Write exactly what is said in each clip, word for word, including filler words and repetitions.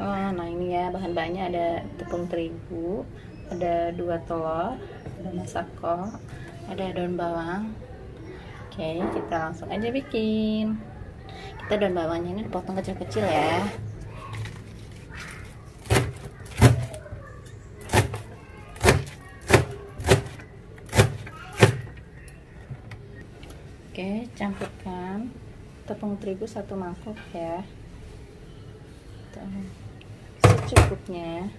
Oh, nah ini ya bahan-bahannya, ada tepung terigu, ada dua telur, ada masako, ada daun bawang. Oke, kita langsung aja bikin. Kita daun bawangnya ini dipotong kecil-kecil ya. Oke, campurkan tepung terigu satu mangkok ya, secukupnya,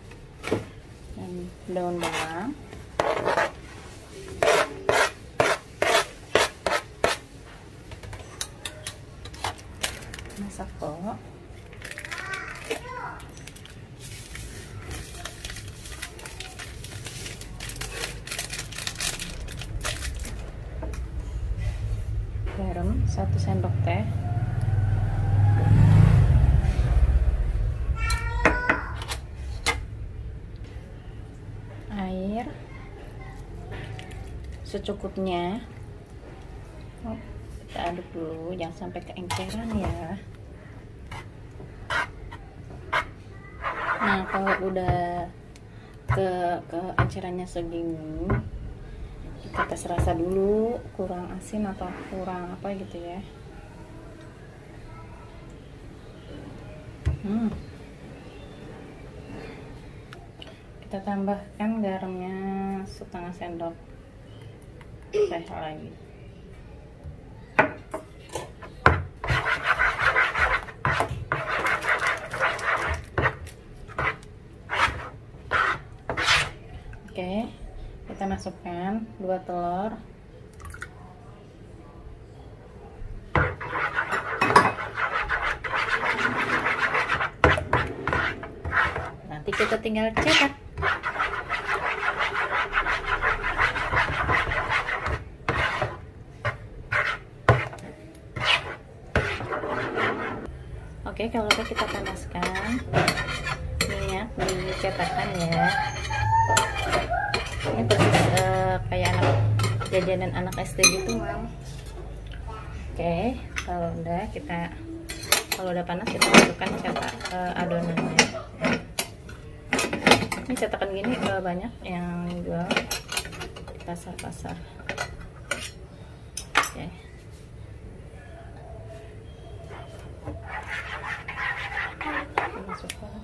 dan daun bawang. Masako. Garam satu sendok teh. Air secukupnya. Oh, kita aduk dulu, jangan sampai keenceran ya. Nah, kalau udah ke keencerannya segini, kita tes rasa dulu kurang asin atau kurang apa gitu ya. Hmm. Kita tambahkan garamnya setengah sendok teh lagi. Oke, kita masukkan dua telur. Nanti kita tinggal cetak. Oke, kalau udah kita panaskan minyak di cetakan ya. Ini persis uh, kayak anak jajanan anak S D gitu, Mam. Oke, kalau udah kita kalau udah panas kita masukkan cetak uh, adonannya. Ini cetakan gini uh, banyak yang jual di pasar-pasar. Oke. Masukkan. Nah,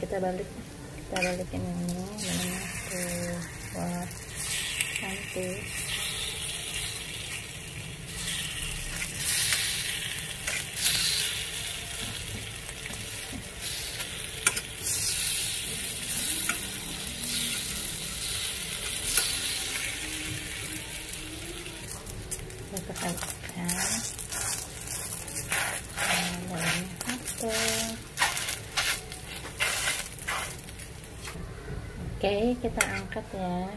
kita balik, kita balikin ini dengan kuat cantik. Kita kaitkan dalam satu. Oke, kita angkat ya.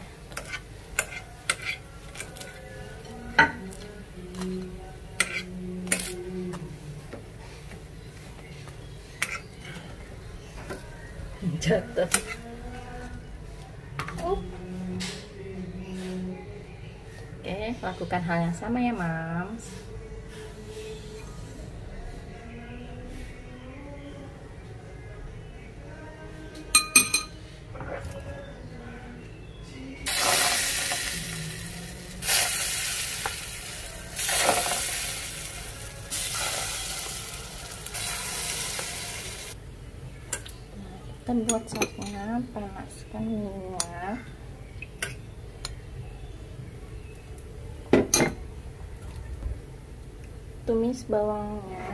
Jatuh. Lakukan hal yang sama ya, Mams. Nah, kita buat sausnya, panaskan minyak. Tumis bawangnya.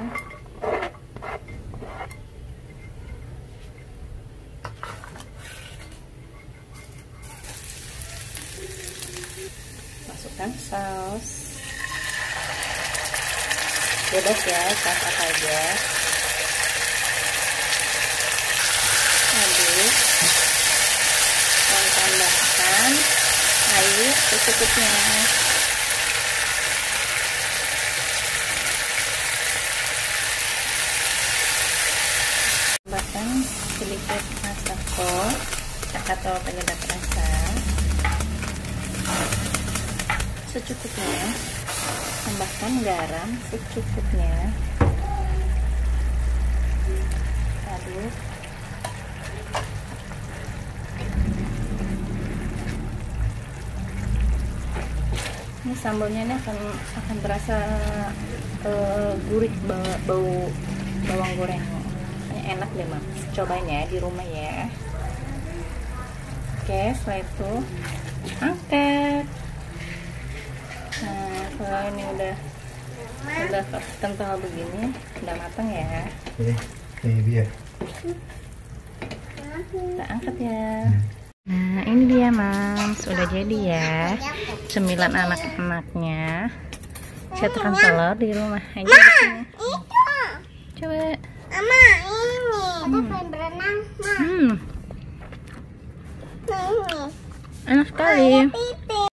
Masukkan saus. Bebas ya, saus apa aja. Aduk. Dan tambahkan air secukupnya. secukupnya, tambahkan garam secukupnya, aduk. Ini sambalnya ini akan akan terasa uh, gurih bau bawang goreng. Enak deh Mam, cobain ya di rumah ya. Oke, setelah itu angkat. Nah, kalau ini udah udah kental begini, udah matang ya. Ini dia. Kita angkat ya. Nah, ini dia Mam, sudah jadi ya. Cemilan anak-anaknya. Cetakan telur di rumah aja di sini. Coba. Mama, ini ada pengen berenang, Ma. Hmm. Ini. Enak sekali.